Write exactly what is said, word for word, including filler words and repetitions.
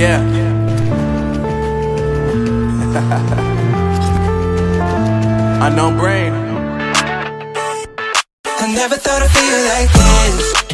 Yeah. Unknown Brain. I never thought I'd feel like this.